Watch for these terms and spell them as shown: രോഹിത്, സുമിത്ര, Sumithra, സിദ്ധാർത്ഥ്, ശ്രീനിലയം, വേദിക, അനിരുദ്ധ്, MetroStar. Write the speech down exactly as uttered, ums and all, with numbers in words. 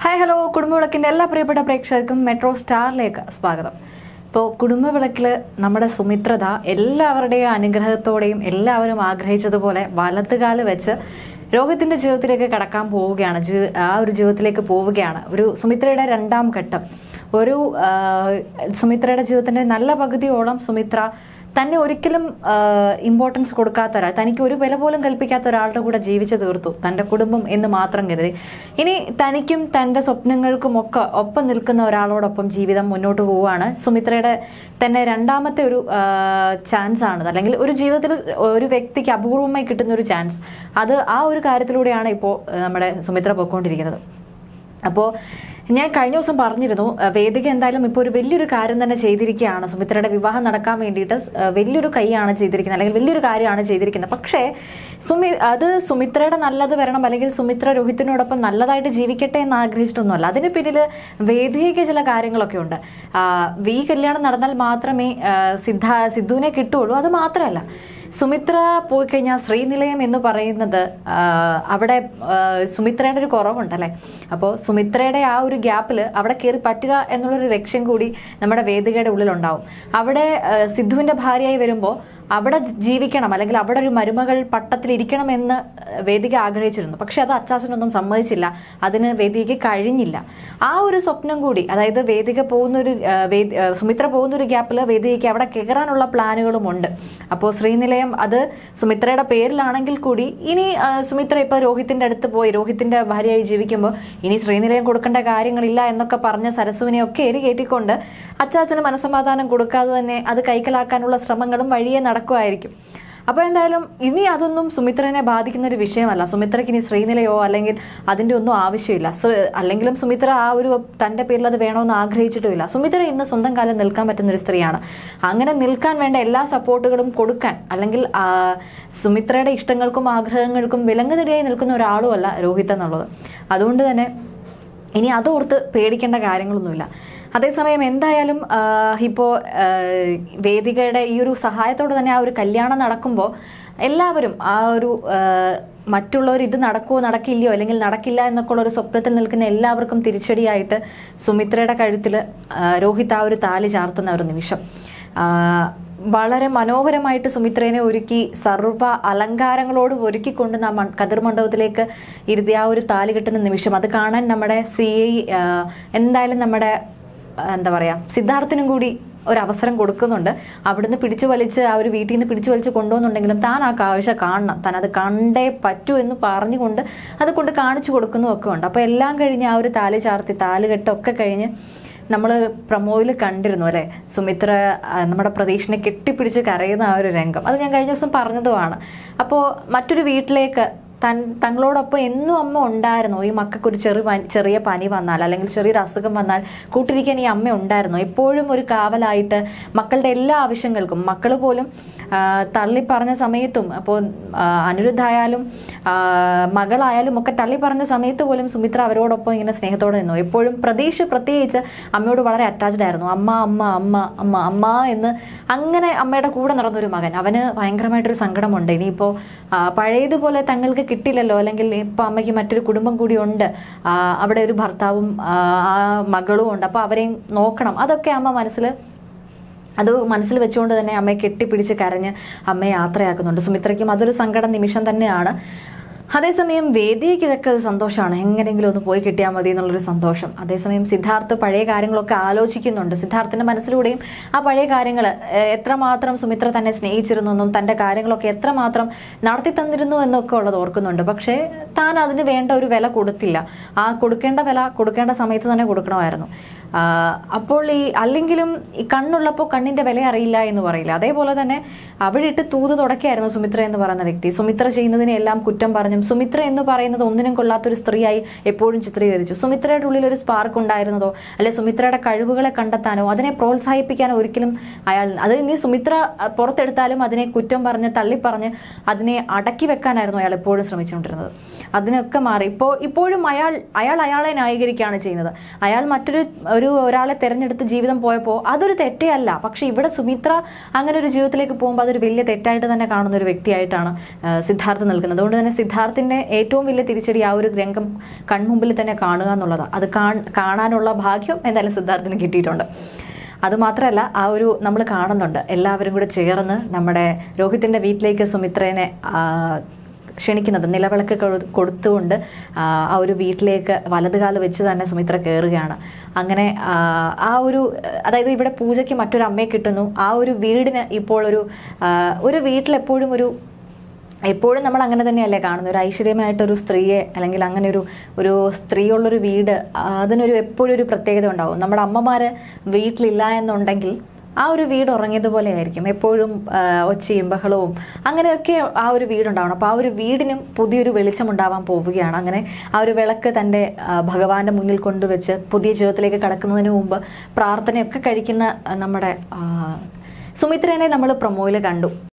Hi, hello, Kudumbalakinte ella priyapetta prekshakarkum Metro Star Lake swagatham. So, Kudumbalakile, Namada Sumithra da, ellavarude anugrahathode, ellavarum aagrahichathupole, valathu kaal vechu രോഹിത്തിന്റെ ജീവിതത്തിലേക്ക് കടക്കാൻ പോവുകയാണ് ആ ഒരു ജീവിതത്തിലേക്ക് പോവുകയാണ് ഒരു സുമിത്രയുടെ രണ്ടാം ഘട്ടം ഒരു സുമിത്രയുടെ ജീവിതത്തിന്റെ നല്ല പകുതിയോളം സുമിത്ര തന്നെ ഒരിക്കലും ഇമ്പോർട്ടൻസ് കൊടുക്കാത്ത ഒരാൾ തനിക്ക് ഒരു വില പോലും കൽപ്പിക്കാത്ത ഒരാളുടെ കൂടെ ജീവിച്ചു തീർത്തു തന്റെ കുടുംബം എന്ന് മാത്രം കരുതി ഇനി തനിക്കും തന്റെ സ്വപ്നങ്ങൾക്കും ഒക്കെ ഒപ്പം നിൽക്കുന്ന ഒരാളോടൊപ്പം ജീവിതം മുന്നോട്ട് പോവുകയാണ് സുമിത്രയുടെ തന്നെ രണ്ടാമത്തെ ഒരു ചാൻസ് ആണ് അല്ലെങ്കിൽ ഒരു ജീവിതത്തിൽ ഒരു വ്യക്തിക്ക് അപൂർവമായി കിട്ടുന്ന ഒരു ചാൻസ് അത് ആ ഒരു കാര്യത്തിലൂടെയാണ് ഇപ്പോൾ നമ്മുടെ സുമിത്ര പോയിക്കൊണ്ടിരിക്കുന്നത് അപ്പോൾ ഞാൻ കഴിഞ്ഞ ദിവസം പറഞ്ഞിരുന്നു വേദിക എന്തായാലും ഇപ്പോൾ ഒരു വലിയൊരു കാര്യം തന്നെ ചെയ്തിരിക്കുകയാണ് സുമിത്രയുടെ വിവാഹം നടക്കാൻ വേണ്ടിയിട്ട് വലിയൊരു കൈയാണ് ചെയ്തിരിക്കുന്നത് അല്ലെങ്കിൽ വലിയൊരു കാര്യമാണ് ചെയ്തിരിക്കുന്നത് പക്ഷേ സുമി അത് സുമിത്രയുടെ നല്ലത് വരണം അല്ലെങ്കിൽ സുമിത്ര രോഹിത്തിനോടൊപ്പം നല്ലതായിട്ട് ജീവിക്കട്ടെ എന്ന് ആഗ്രഹിച്ചിട്ടൊന്നുമല്ല അതിന് പിന്നിൽ വേദികയ്ക്ക് ചില കാര്യങ്ങളൊക്കെ ഉണ്ട് ഈ കല്യാണം നടന്നാൽ മാത്രമേ സിദ്ധ സിദ്ധുവിനെ കിട്ടുകയുള്ളൂ അത് മാത്രമല്ല സുമിത്ര പോയി കഴിഞ്ഞാൽ ശ്രീനിലയം എന്ന് പറയുന്നത് അവിടെ സുമിത്രയുടെ ഒരു കുറവുണ്ടല്ലേ അപ്പോൾ സുമിത്രയുടെ ആ ഒരു ഗ്യാപ്പിൽ അവിടെ കയറി പറ്റുക എന്നുള്ളൊരു ലക്ഷ്യം കൂടി നമ്മുടെ വേദികയുടെ ഉള്ളിലുണ്ടാവും അവിടെ സിദ്ധുവിൻ്റെ ഭാര്യയായി വരുമ്പോൾ അവിടെ ജീവിക്കണം അല്ലെങ്കിൽ അവിടെ ഒരു മരുമകൾ പട്ടത്തിലിരിക്കണമെന്ന് വേദിക ആഗ്രഹിച്ചിരുന്നു പക്ഷെ അത് അച്ചാച്ചനൊന്നും സമ്മതിച്ചില്ല അതിന് വേദികയ്ക്ക് കഴിഞ്ഞില്ല ആ ഒരു സ്വപ്നം കൂടി അതായത് വേദിക പോകുന്നൊരു സുമിത്ര പോകുന്നൊരു ഗ്യാപ്പിൽ വേദികയ്ക്ക് അവിടെ കയറാനുള്ള പ്ലാനുകളുമുണ്ട് അപ്പോൾ ശ്രീനിലയം അത് സുമിത്രയുടെ പേരിലാണെങ്കിൽ കൂടി ഇനി സുമിത്ര ഇപ്പോൾ രോഹിത്തിൻ്റെ അടുത്ത് പോയി രോഹിത്തിൻ്റെ ഭാര്യയായി ജീവിക്കുമ്പോൾ ഇനി ശ്രീനിലയം കൊടുക്കേണ്ട കാര്യങ്ങളില്ല എന്നൊക്കെ പറഞ്ഞ സരസുവിനെയൊക്കെ എരി കയറ്റിക്കൊണ്ട് അച്ചാച്ചന് മനസ്സമാധാനം കൊടുക്കാതെ തന്നെ അത് കൈക്കലാക്കാനുള്ള ശ്രമങ്ങളും വഴിയെ നടക്കുമായിരിക്കും അപ്പോൾ എന്തായാലും ഇനി അതൊന്നും സുമിത്രനെ ബാധിക്കുന്ന ഒരു വിഷയമല്ല സുമിത്രയ്ക്ക് ഇനി ശ്രീനിലയോ അല്ലെങ്കിൽ അതിൻ്റെ ഒന്നും ആവശ്യമില്ല അല്ലെങ്കിലും സുമിത്ര ആ ഒരു തൻ്റെ പേരിൽ അത് വേണമെന്ന് ആഗ്രഹിച്ചിട്ടുമില്ല സുമിത്ര ഇന്ന് സ്വന്തം കാലം നിൽക്കാൻ പറ്റുന്നൊരു സ്ത്രീയാണ് അങ്ങനെ നിൽക്കാൻ വേണ്ട എല്ലാ സപ്പോർട്ടുകളും കൊടുക്കാൻ അല്ലെങ്കിൽ സുമിത്രയുടെ ഇഷ്ടങ്ങൾക്കും ആഗ്രഹങ്ങൾക്കും വിലങ്ങുതടിയായി നിൽക്കുന്ന ഒരാളുമല്ല രോഹിത് എന്നുള്ളത് അതുകൊണ്ട് തന്നെ ഇനി അതോർത്ത് പേടിക്കേണ്ട കാര്യങ്ങളൊന്നുമില്ല അതേസമയം എന്തായാലും ഇപ്പോൾ വേദികയുടെ ഈ ഒരു സഹായത്തോടെ തന്നെ ആ ഒരു കല്യാണം നടക്കുമ്പോൾ എല്ലാവരും ആ ഒരു മറ്റുള്ളവർ ഇത് നടക്കുമോ നടക്കില്ലയോ അല്ലെങ്കിൽ നടക്കില്ല എന്നൊക്കെ ഉള്ള ഒരു സ്വപ്നത്തിൽ നിൽക്കുന്ന എല്ലാവർക്കും തിരിച്ചടിയായിട്ട് സുമിത്രയുടെ കഴുത്തിൽ രോഹിത് ആ ഒരു താലി ചാർത്തുന്ന ഒരു നിമിഷം വളരെ മനോഹരമായിട്ട് സുമിത്രേനെ ഒരുക്കി സർവ്വ അലങ്കാരങ്ങളോടും ഒരുക്കിക്കൊണ്ട് നാം കതിർമണ്ഡപത്തിലേക്ക് ഇരുതി ആ ഒരു താലി കിട്ടുന്ന നിമിഷം അത് കാണാൻ നമ്മുടെ സി ഐ എന്തായാലും നമ്മുടെ എന്താ പറയുക സിദ്ധാർത്ഥിനും കൂടി ഒരവസരം കൊടുക്കുന്നുണ്ട് അവിടുന്ന് പിടിച്ചു വലിച്ച് ആ ഒരു വീട്ടിൽ നിന്ന് പിടിച്ചു വലിച്ച് കൊണ്ടുപോകുന്നുണ്ടെങ്കിലും താൻ ആ കാഴ്ച കാണണം താൻ അത് കണ്ടേ പറ്റൂ എന്ന് പറഞ്ഞുകൊണ്ട് അത് കൊണ്ട് കാണിച്ചു കൊടുക്കുന്നതൊക്കെ ഉണ്ട് അപ്പോൾ എല്ലാം കഴിഞ്ഞ് ആ ഒരു താലി ചാർത്തി താലുകെട്ടൊക്കെ കഴിഞ്ഞ് നമ്മൾ പ്രമോയിൽ കണ്ടിരുന്നു അല്ലേ സുമിത്ര നമ്മുടെ പ്രതീക്ഷനെ കെട്ടിപ്പിടിച്ച് കരയുന്ന ആ ഒരു രംഗം അത് ഞാൻ കഴിഞ്ഞ ദിവസം പറഞ്ഞതുമാണ് അപ്പോൾ മറ്റൊരു വീട്ടിലേക്ക് തൻ തങ്ങളോടൊപ്പം എന്നും അമ്മ ഉണ്ടായിരുന്നോ ഈ മക്കൾക്കൊരു ചെറു ചെറിയ പനി വന്നാൽ അല്ലെങ്കിൽ ചെറിയൊരു അസുഖം വന്നാൽ കൂട്ടിരിക്കാൻ ഈ അമ്മ ഉണ്ടായിരുന്നോ എപ്പോഴും ഒരു കാവലായിട്ട് മക്കളുടെ എല്ലാ ആവശ്യങ്ങൾക്കും മക്കൾ പോലും തള്ളി പറഞ്ഞ സമയത്തും അപ്പോൾ അനിരുദ്ധായാലും മകളായാലും ഒക്കെ തള്ളി പറഞ്ഞ സമയത്ത് പോലും സുമിത്ര അവരോടൊപ്പം ഇങ്ങനെ സ്നേഹത്തോടെ നിന്നു എപ്പോഴും പ്രതീക്ഷ പ്രത്യേകിച്ച് അമ്മയോട് വളരെ അറ്റാച്ച്ഡ് ആയിരുന്നു അമ്മ അമ്മ അമ്മ അമ്മ അമ്മ എന്ന് അങ്ങനെ അമ്മയുടെ കൂടെ നടന്നൊരു മകൻ അവന് ഭയങ്കരമായിട്ടൊരു സങ്കടമുണ്ട് ഇനിയിപ്പോൾ പഴയതുപോലെ തങ്ങൾക്ക് കിട്ടില്ലല്ലോ അല്ലെങ്കിൽ ഇപ്പോൾ അമ്മയ്ക്ക് മറ്റൊരു കുടുംബം കൂടിയുണ്ട് അവിടെ ഒരു ഭർത്താവും ആ മകളും ഉണ്ട് അപ്പോൾ അവരെയും നോക്കണം അതൊക്കെ അമ്മ മനസ്സിൽ അത് മനസ്സിൽ വെച്ചുകൊണ്ട് തന്നെ അമ്മയെ കെട്ടിപ്പിടിച്ച് കരഞ്ഞ് അമ്മയെ യാത്രയാക്കുന്നുണ്ട് സുമിത്രയ്ക്കും അതൊരു സങ്കട നിമിഷം തന്നെയാണ് അതേസമയം വേദിക്ക് ഇതൊക്കെ ഒരു സന്തോഷമാണ് എങ്ങനെയെങ്കിലും ഒന്ന് പോയി കിട്ടിയാൽ മതി എന്നുള്ളൊരു സന്തോഷം അതേസമയം സിദ്ധാർത്ഥ് പഴയ കാര്യങ്ങളൊക്കെ ആലോചിക്കുന്നുണ്ട് സിദ്ധാർത്ഥിൻ്റെ മനസ്സിലൂടെയും ആ പഴയ കാര്യങ്ങൾ എത്രമാത്രം സുമിത്ര തന്നെ സ്നേഹിച്ചിരുന്നു എന്നും തൻ്റെ കാര്യങ്ങളൊക്കെ എത്രമാത്രം നടത്തി തന്നിരുന്നു എന്നൊക്കെ ഉള്ളത് ഓർക്കുന്നുണ്ട് പക്ഷേ താൻ അതിന് വേണ്ട ഒരു വില കൊടുത്തില്ല ആ കൊടുക്കേണ്ട വില കൊടുക്കേണ്ട സമയത്ത് തന്നെ കൊടുക്കണമായിരുന്നു അപ്പോൾ ഈ അല്ലെങ്കിലും ഈ കണ്ണുള്ളപ്പോൾ കണ്ണിൻ്റെ വില അറിയില്ല എന്ന് പറയില്ല അതേപോലെ തന്നെ അവിടെ ഇട്ട് തൂത് തുടക്കുകയായിരുന്നു സുമിത്ര എന്ന് പറയുന്ന വ്യക്തി സുമിത്ര ചെയ്യുന്നതിനെല്ലാം കുറ്റം പറഞ്ഞും സുമിത്ര എന്ന് പറയുന്നത് ഒന്നിനും കൊള്ളാത്തൊരു സ്ത്രീയായി എപ്പോഴും ചിത്രീകരിച്ചു സുമിത്രയുടെ ഉള്ളിൽ ഒരു സ്പാർക്ക് ഉണ്ടായിരുന്നതോ അല്ലെ സുമിത്രയുടെ കഴിവുകളെ കണ്ടെത്താനോ അതിനെ പ്രോത്സാഹിപ്പിക്കാനോ ഒരിക്കലും അയാൾ അത് ഇനി സുമിത്ര പുറത്തെടുത്താലും അതിനെ കുറ്റം പറഞ്ഞ് തള്ളിപ്പറഞ്ഞ് അതിനെ അടക്കി വെക്കാനായിരുന്നു അയാൾ എപ്പോഴും ശ്രമിച്ചുകൊണ്ടിരുന്നത് അതിനൊക്കെ മാറി ഇപ്പോൾ ഇപ്പോഴും അയാൾ അയാൾ അയാളെ ന്യായീകരിക്കുകയാണ് ചെയ്യുന്നത്. അയാൾ മറ്റൊരു ഒരു ഒരാളെ തെരഞ്ഞെടുത്ത് ജീവിതം പോയപ്പോൾ അതൊരു തെറ്റേയല്ല. പക്ഷേ ഇവിടെ സുമിത്ര അങ്ങനെ ഒരു ജീവിതത്തിലേക്ക് പോകുമ്പോൾ അതൊരു വലിയ തെറ്റായിട്ട് തന്നെ കാണുന്ന ഒരു വ്യക്തിയായിട്ടാണ് സിദ്ധാർത്ഥ് നിൽക്കുന്നത്. അതുകൊണ്ട് തന്നെ സിദ്ധാർത്ഥിൻ്റെ ഏറ്റവും വലിയ തിരിച്ചടി ആ ഒരു രംഗം കൺമുമ്പിൽ തന്നെ കാണുക എന്നുള്ളതാണ്. അത് കാണാനുള്ള ഭാഗ്യം എന്തായാലും സിദ്ധാർത്ഥിന് കിട്ടിയിട്ടുണ്ട്. അതുമാത്രമല്ല, ആ ഒരു നമ്മൾ കാണുന്നുണ്ട് എല്ലാവരും കൂടെ ചേർന്ന് നമ്മുടെ രോഹിത്തിൻ്റെ വീട്ടിലേക്ക് സുമിത്രേനെ ക്ഷണിക്കുന്നത്, നിലവിളക്ക് കൊടുത്തുകൊണ്ട് ആ ഒരു വീട്ടിലേക്ക് വലതുകാല് വെച്ച് തന്നെ സുമിത്ര കയറുകയാണ്. അങ്ങനെ ആ ഒരു അതായത് ഇവിടെ പൂജയ്ക്ക് മറ്റൊരു അമ്മയെ കിട്ടുന്നു. ആ ഒരു വീടിന് ഇപ്പോൾ ഒരു ഒരു വീട്ടിലെപ്പോഴും ഒരു എപ്പോഴും നമ്മൾ അങ്ങനെ തന്നെയല്ലേ കാണുന്നത്, ഒരു ഐശ്വര്യമായിട്ടൊരു സ്ത്രീയെ അല്ലെങ്കിൽ അങ്ങനെ ഒരു ഒരു സ്ത്രീയുള്ളൊരു വീട് അതിനൊരു എപ്പോഴും ഒരു പ്രത്യേകത ഉണ്ടാകും. നമ്മുടെ അമ്മമാർ വീട്ടിലില്ല എന്നുണ്ടെങ്കിൽ ആ ഒരു വീട് ഉറങ്ങിയതുപോലെ ആയിരിക്കും, എപ്പോഴും ഒച്ചയും ബഹളവും അങ്ങനെയൊക്കെ ആ ഒരു വീടുണ്ടാവണം. അപ്പോൾ ആ ഒരു വീടിനും പുതിയൊരു വെളിച്ചം ഉണ്ടാവാൻ പോവുകയാണ്. അങ്ങനെ ആ ഒരു വിളക്ക് തൻ്റെ ഭഗവാന്റെ മുന്നിൽ കൊണ്ടുവച്ച് പുതിയ ജീവിതത്തിലേക്ക് കടക്കുന്നതിന് മുമ്പ് പ്രാർത്ഥനയൊക്കെ കഴിക്കുന്ന നമ്മുടെ സുമിത്രേനെ നമ്മൾ പ്രൊമോയിൽ കണ്ടു.